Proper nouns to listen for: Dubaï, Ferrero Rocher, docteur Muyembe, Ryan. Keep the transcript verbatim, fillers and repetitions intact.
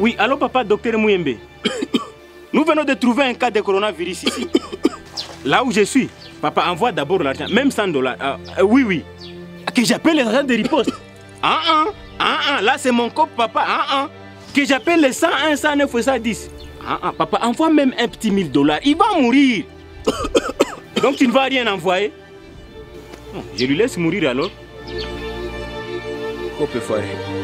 Oui, allô papa, docteur Muyembe. Nous venons de trouver un cas de coronavirus ici. Là où je suis, papa envoie d'abord l'argent, même cent dollars. Euh, euh, oui, oui. Que j'appelle les agents de riposte. Ah, ah, ah, ah, là c'est mon cop, papa. Ah, ah. Que j'appelle les cent un, cent neuf et cent dix. Ah, ah, papa, envoie même un petit mille dollars. Il va mourir. Donc tu ne vas rien envoyer. Non, je lui laisse mourir alors. Cop est foiré.